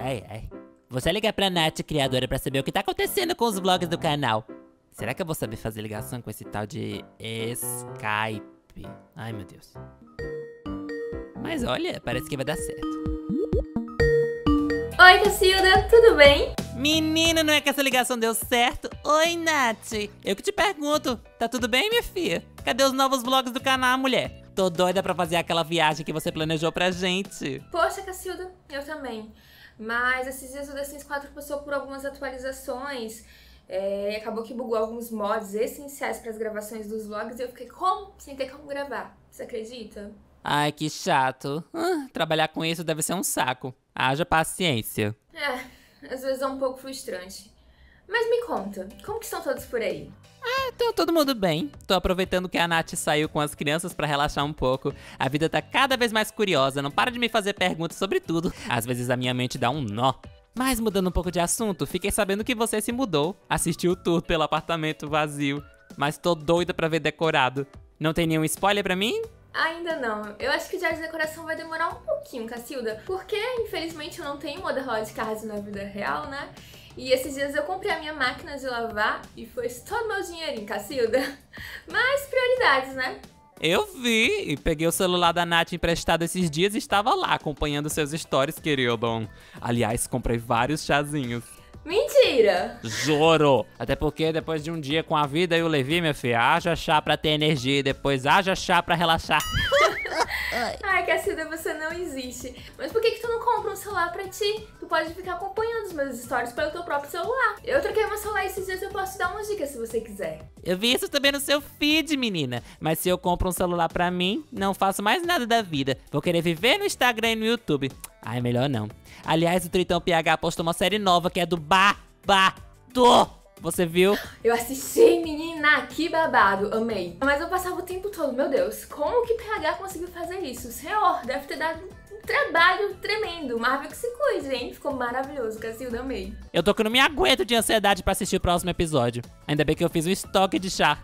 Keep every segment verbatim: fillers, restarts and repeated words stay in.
Ai, ai. Vou já ligar pra Nath, criadora, pra saber o que tá acontecendo com os vlogs do canal. Será que eu vou saber fazer ligação com esse tal de Skype? Ai, meu Deus. Mas olha, parece que vai dar certo. Oi, Cacilda, tudo bem? Menina, não é que essa ligação deu certo? Oi, Nath. Eu que te pergunto, tá tudo bem, minha filha? Cadê os novos vlogs do canal, mulher? Tô doida pra fazer aquela viagem que você planejou pra gente. Poxa, Cacilda, eu também. Mas esses dias o The Sims quatro passou por algumas atualizações. É, acabou que bugou alguns mods essenciais para as gravações dos vlogs e eu fiquei como? Sem ter como gravar. Você acredita? Ai, que chato. Uh, trabalhar com isso deve ser um saco. Haja paciência. É, às vezes é um pouco frustrante. Mas me conta, como que estão todos por aí? Ah, tô todo mundo bem. Tô aproveitando que a Nath saiu com as crianças pra relaxar um pouco. A vida tá cada vez mais curiosa, não para de me fazer perguntas sobre tudo. Às vezes a minha mente dá um nó. Mas mudando um pouco de assunto, fiquei sabendo que você se mudou. Assistiu o tour pelo apartamento vazio. Mas tô doida pra ver decorado. Não tem nenhum spoiler pra mim? Ainda não. Eu acho que o dia de decoração vai demorar um pouquinho, Cacilda. Porque, infelizmente, eu não tenho Motherhood Card na vida real, né? E esses dias eu comprei a minha máquina de lavar e foi todo meu dinheirinho, Cacilda. Mas prioridades, né? Eu vi e peguei o celular da Nath emprestado esses dias e estava lá acompanhando seus stories, querido. Aliás, comprei vários chazinhos. Mentira! Juro! Até porque depois de um dia com a vida eu levei, minha filha, haja chá pra ter energia e depois haja chá pra relaxar. Ai, Cacilda, você não existe. Mas por que que tu não compra um celular pra ti? Tu pode ficar acompanhando os meus stories pelo teu próprio celular. Eu troquei meu celular esses dias e eu posso te dar umas dicas se você quiser. Eu vi isso também no seu feed, menina. Mas se eu compro um celular pra mim, não faço mais nada da vida. Vou querer viver no Instagram e no YouTube. Ai, melhor não. Aliás, o Tritão P H postou uma série nova que é do babado. Você viu? Eu assisti, menina, que babado, amei. Mas eu passava o tempo todo, meu Deus, como que P H conseguiu fazer isso? O senhor deve ter dado um trabalho tremendo. Marvel que se cuide, hein? Ficou maravilhoso, Cacilda, amei. Eu tô que não me aguento de ansiedade pra assistir o próximo episódio. Ainda bem que eu fiz um estoque de chá.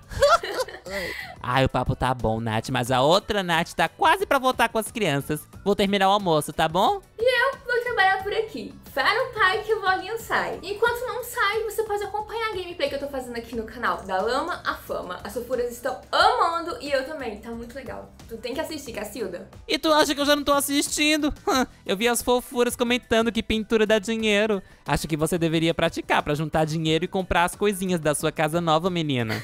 Ai, o papo tá bom, Nath, mas a outra Nath tá quase pra voltar com as crianças. Vou terminar o almoço, tá bom? E eu vou trabalhar por aqui. Para o pai que o vloguinho sai. Enquanto não sai, você pode acompanhar a gameplay que eu tô fazendo aqui no canal Da Lama a Fama. As sofuras estão amando e eu também. Tá muito legal. Tu tem que assistir, Cacilda. E tu acha que eu já não tô assistindo? Eu vi as fofuras comentando que pintura dá dinheiro. Acho que você deveria praticar pra juntar dinheiro e comprar as coisinhas da sua casa nova, menina.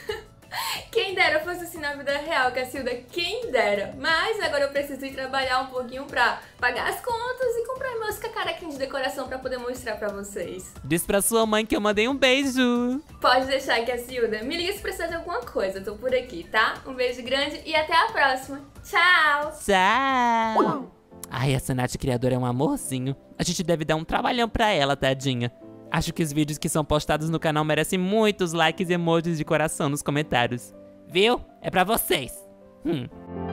Quem dera fosse assim na vida real, Cacilda, quem dera. Mas agora eu preciso ir trabalhar um pouquinho pra pagar as contas e comprar meus cacarequinhos de decoração pra poder mostrar pra vocês. Diz pra sua mãe que eu mandei um beijo. Pode deixar, Cacilda. Me liga se precisar de alguma coisa, eu tô por aqui, tá? Um beijo grande e até a próxima. Tchau! Tchau! Ai, essa Nath criadora é um amorzinho. A gente deve dar um trabalhão pra ela, tadinha. Acho que os vídeos que são postados no canal merecem muitos likes e emojis de coração nos comentários. Viu? É pra vocês! Hum.